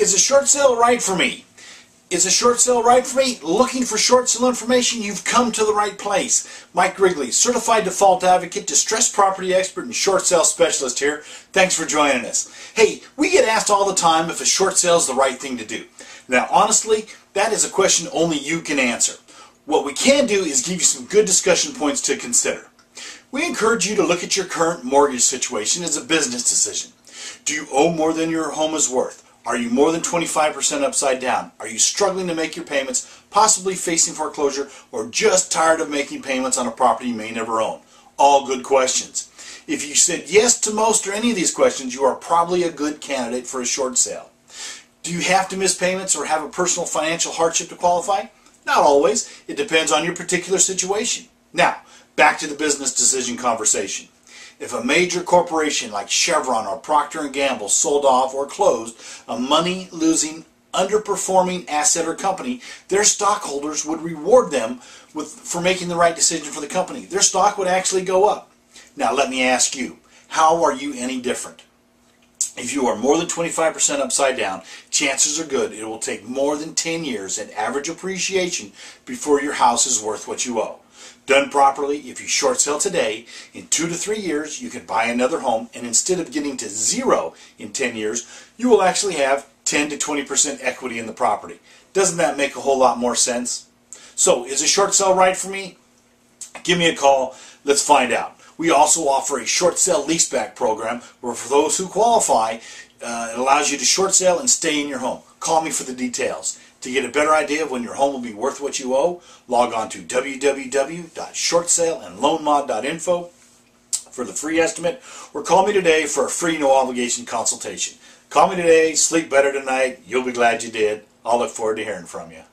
Is a short sale right for me? Is a short sale right for me? Looking for short sale information? You've come to the right place. Mike Rigley, Certified Default Advocate, Distressed Property Expert, and Short Sale Specialist here. Thanks for joining us. Hey, we get asked all the time if a short sale is the right thing to do. Now, honestly, that is a question only you can answer. What we can do is give you some good discussion points to consider. We encourage you to look at your current mortgage situation as a business decision. Do you owe more than your home is worth? Are you more than 25% upside down? Are you struggling to make your payments, possibly facing foreclosure, or just tired of making payments on a property you may never own? All good questions. If you said yes to most or any of these questions, you are probably a good candidate for a short sale. Do you have to miss payments or have a personal financial hardship to qualify? Not always. It depends on your particular situation. Now, back to the business decision conversation. If a major corporation like Chevron or Procter & Gamble sold off or closed a money-losing, underperforming asset or company, their stockholders would reward them for making the right decision for the company. Their stock would actually go up. Now let me ask you, how are you any different? If you are more than 25% upside down, chances are good it will take more than 10 years at average appreciation before your house is worth what you owe. Done properly, if you short sell today, in 2 to 3 years you can buy another home, and instead of getting to zero in 10 years, you will actually have 10 to 20% equity in the property. Doesn't that make a whole lot more sense? So, is a short sale right for me? Give me a call. Let's find out. We also offer a short sale leaseback program where, for those who qualify, it allows you to short sale and stay in your home. Call me for the details. To get a better idea of when your home will be worth what you owe, log on to www.shortsaleandloanmod.info for the free estimate, or call me today for a free no-obligation consultation. Call me today, sleep better tonight, you'll be glad you did. I'll look forward to hearing from you.